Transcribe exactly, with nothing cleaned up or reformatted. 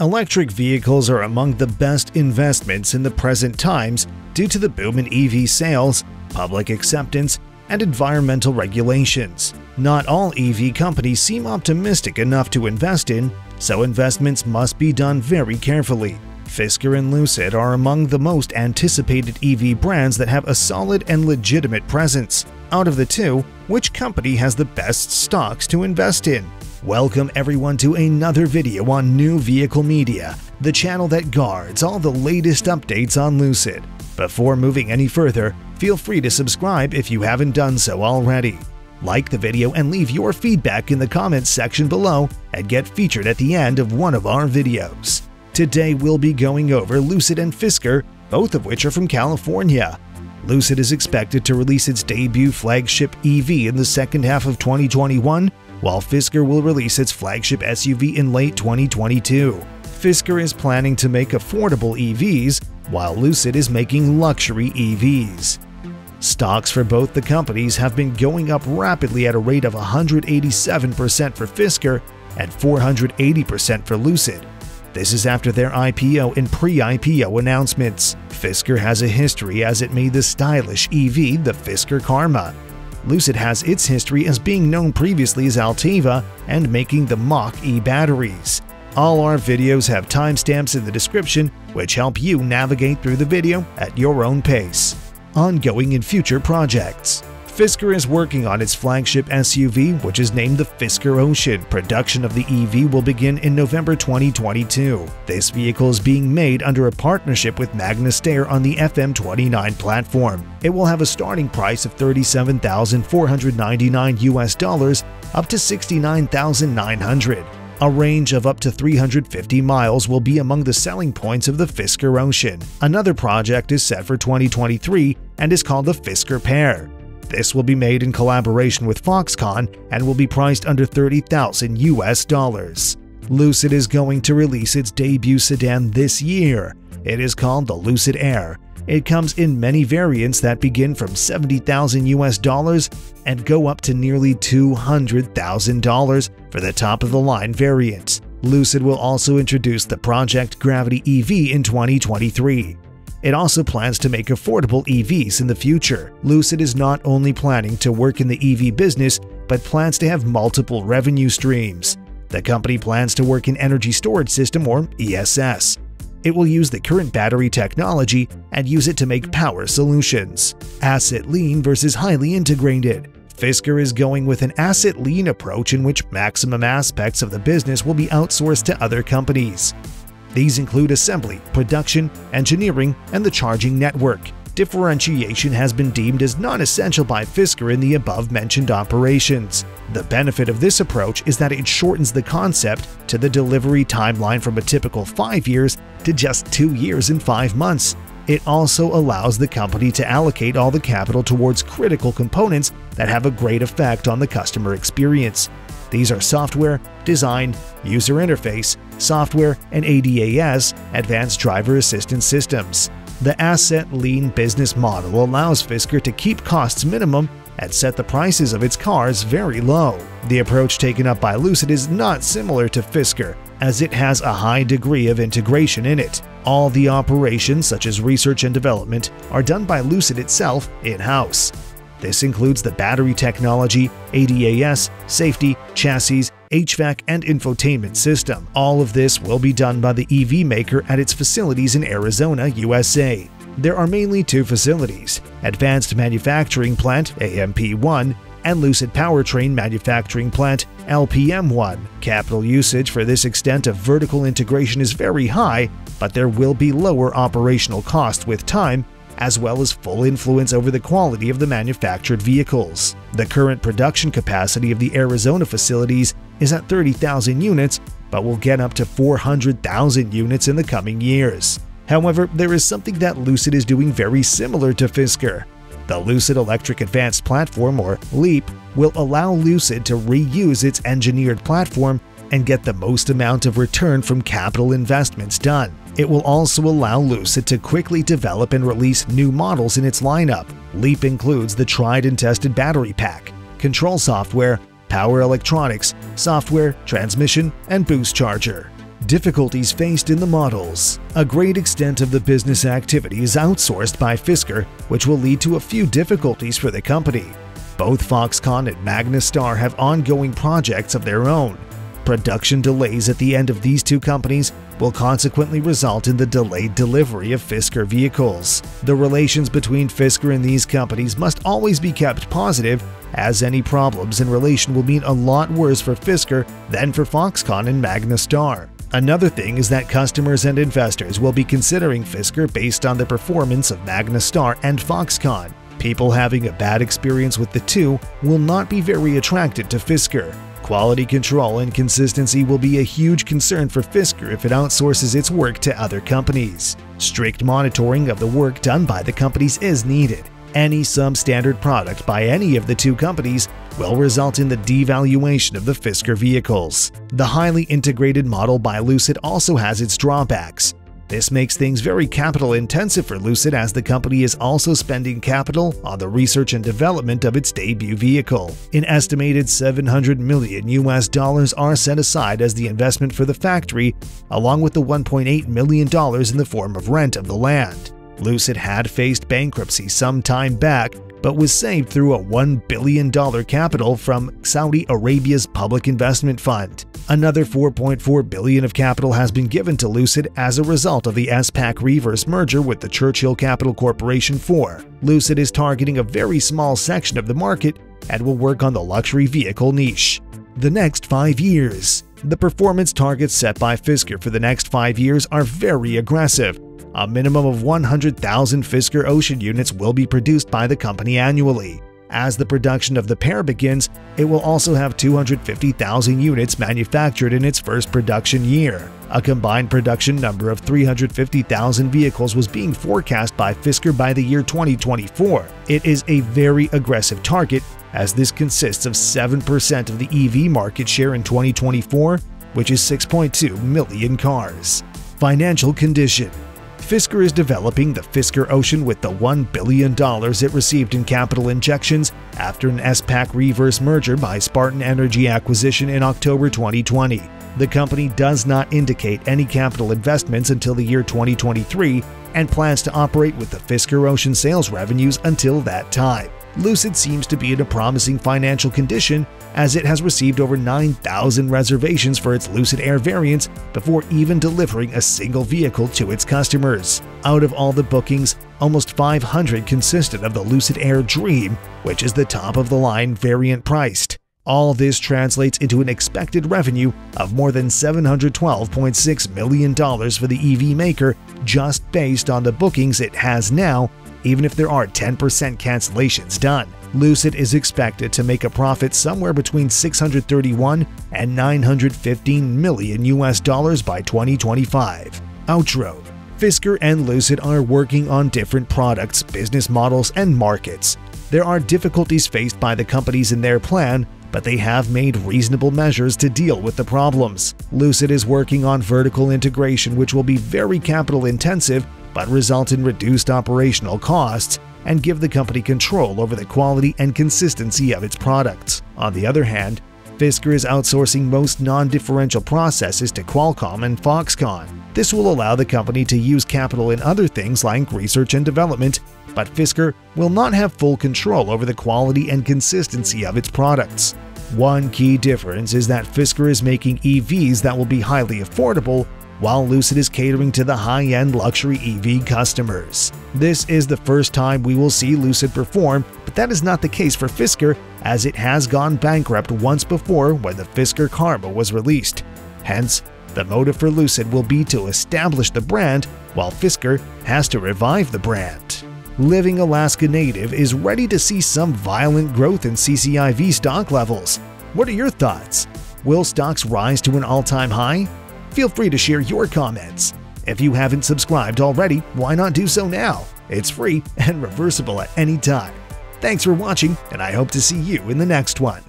Electric vehicles are among the best investments in the present times due to the boom in E V sales, public acceptance, and environmental regulations. Not all E V companies seem optimistic enough to invest in, so investments must be done very carefully. Fisker and Lucid are among the most anticipated E V brands that have a solid and legitimate presence. Out of the two, which company has the best stocks to invest in? Welcome everyone to another video on New Vehicle Media, the channel that guards all the latest updates on Lucid. Before moving any further, feel free to subscribe if you haven't done so already. Like the video and leave your feedback in the comments section below and get featured at the end of one of our videos. Today we'll be going over Lucid and Fisker, both of which are from California. Lucid is expected to release its debut flagship E V in the second half of twenty twenty-one, while Fisker will release its flagship S U V in late twenty twenty-two. Fisker is planning to make affordable E Vs, while Lucid is making luxury E Vs. Stocks for both the companies have been going up rapidly at a rate of one hundred eighty-seven percent for Fisker and four hundred eighty percent for Lucid. This is after their I P O and pre-I P O announcements. Fisker has a history as it made the stylish E V, the Fisker Karma. Lucid has its history as being known previously as Altiva and making the Mach E batteries. All our videos have timestamps in the description, which help you navigate through the video at your own pace. Ongoing and future projects. Fisker is working on its flagship S U V, which is named the Fisker Ocean. Production of the E V will begin in November twenty twenty-two. This vehicle is being made under a partnership with Magna Steyr on the F M twenty-nine platform. It will have a starting price of thirty-seven thousand four hundred ninety-nine U S dollars up to sixty-nine thousand nine hundred dollars. A range of up to three hundred fifty miles will be among the selling points of the Fisker Ocean. Another project is set for twenty twenty-three and is called the Fisker Pear. This will be made in collaboration with Foxconn and will be priced under thirty thousand U S dollars. Lucid is going to release its debut sedan this year. It is called the Lucid Air. It comes in many variants that begin from seventy thousand U S dollars and go up to nearly two hundred thousand dollars for the top-of-the-line variant. Lucid will also introduce the Project Gravity E V in twenty twenty-three. It also plans to make affordable E Vs in the future. Lucid is not only planning to work in the E V business, but plans to have multiple revenue streams. The company plans to work in energy storage system, or E S S. It will use the current battery technology and use it to make power solutions. Asset lean versus highly integrated. Fisker is going with an asset lean approach in which maximum aspects of the business will be outsourced to other companies. These include assembly, production, engineering, and the charging network. Differentiation has been deemed as non-essential by Fisker in the above-mentioned operations. The benefit of this approach is that it shortens the concept to the delivery timeline from a typical five years to just two years and five months. It also allows the company to allocate all the capital towards critical components that have a great effect on the customer experience. These are software, design, user interface, software, and A D A S, Advanced Driver Assistance Systems. The asset-lean business model allows Fisker to keep costs minimum and set the prices of its cars very low. The approach taken up by Lucid is not similar to Fisker, as it has a high degree of integration in it. All the operations, such as research and development, are done by Lucid itself in-house. This includes the battery technology, A D A S, safety, chassis, H V A C, and infotainment system. All of this will be done by the E V maker at its facilities in Arizona, U S A. There are mainly two facilities, Advanced Manufacturing Plant, A M P one, and Lucid Powertrain Manufacturing Plant, L P M one. Capital usage for this extent of vertical integration is very high, but there will be lower operational costs with time, as well as full influence over the quality of the manufactured vehicles. The current production capacity of the Arizona facilities is at thirty thousand units, but will get up to four hundred thousand units in the coming years. However, there is something that Lucid is doing very similar to Fisker. The Lucid Electric Advanced Platform, or LEAP, will allow Lucid to reuse its engineered platform and get the most amount of return from capital investments done. It will also allow Lucid to quickly develop and release new models in its lineup. LEAP includes the tried and tested battery pack, control software, power electronics, software, transmission, and boost charger. difficulties faced in the models. A great extent of the business activity is outsourced by Fisker, which will lead to a few difficulties for the company. Both Foxconn and Magna Steyr have ongoing projects of their own. Production delays at the end of these two companies will consequently result in the delayed delivery of Fisker vehicles. The relations between Fisker and these companies must always be kept positive, as any problems in relation will mean a lot worse for Fisker than for Foxconn and Magna Steyr. Another thing is that customers and investors will be considering Fisker based on the performance of Magna Steyr and Foxconn. People having a bad experience with the two will not be very attracted to Fisker. Quality control and consistency will be a huge concern for Fisker if it outsources its work to other companies. Strict monitoring of the work done by the companies is needed. Any substandard product by any of the two companies will result in the devaluation of the Fisker vehicles. The highly integrated model by Lucid also has its drawbacks. This makes things very capital intensive for Lucid, as the company is also spending capital on the research and development of its debut vehicle. An estimated seven hundred million U S dollars are set aside as the investment for the factory, along with the one point eight million dollars in the form of rent of the land. Lucid had faced bankruptcy some time back, but was saved through a one billion dollar capital from Saudi Arabia's Public Investment Fund. Another four point four billion dollars of capital has been given to Lucid as a result of the S PAC reverse merger with the Churchill Capital Corporation four. Lucid is targeting a very small section of the market and will work on the luxury vehicle niche. The next five years. The performance targets set by Fisker for the next five years are very aggressive. A minimum of one hundred thousand Fisker Ocean units will be produced by the company annually. As the production of the Pear begins, it will also have two hundred fifty thousand units manufactured in its first production year. A combined production number of three hundred fifty thousand vehicles was being forecast by Fisker by the year twenty twenty-four. It is a very aggressive target, as this consists of seven percent of the E V market share in twenty twenty-four, which is six point two million cars. Financial condition. Fisker is developing the Fisker Ocean with the one billion dollars it received in capital injections after an S PAC reverse merger by Spartan Energy Acquisition in October twenty twenty. The company does not indicate any capital investments until the year twenty twenty-three and plans to operate with the Fisker Ocean sales revenues until that time. Lucid seems to be in a promising financial condition, as it has received over nine thousand reservations for its Lucid Air variants before even delivering a single vehicle to its customers. Out of all the bookings, almost five hundred consisted of the Lucid Air Dream, which is the top-of-the-line variant priced. All this translates into an expected revenue of more than seven hundred twelve point six million dollars for the E V maker just based on the bookings it has now, even if there are ten percent cancellations done. Lucid is expected to make a profit somewhere between six hundred thirty-one and nine hundred fifteen million U S dollars by twenty twenty-five. Outro. Fisker and Lucid are working on different products, business models, and markets. There are difficulties faced by the companies in their plan, but they have made reasonable measures to deal with the problems. Lucid is working on vertical integration, which will be very capital intensive, but result in reduced operational costs and give the company control over the quality and consistency of its products. On the other hand, Fisker is outsourcing most non-differential processes to Qualcomm and Foxconn. This will allow the company to use capital in other things like research and development, but Fisker will not have full control over the quality and consistency of its products. One key difference is that Fisker is making E Vs that will be highly affordable, while Lucid is catering to the high-end luxury E V customers. This is the first time we will see Lucid perform, but that is not the case for Fisker, as it has gone bankrupt once before when the Fisker Karma was released. Hence, the motive for Lucid will be to establish the brand, while Fisker has to revive the brand. Living Alaska native is ready to see some violent growth in C C I V stock levels. What are your thoughts? Will stocks rise to an all-time high? Feel free to share your comments. If you haven't subscribed already, why not do so now? It's free and reversible at any time. Thanks for watching, and I hope to see you in the next one.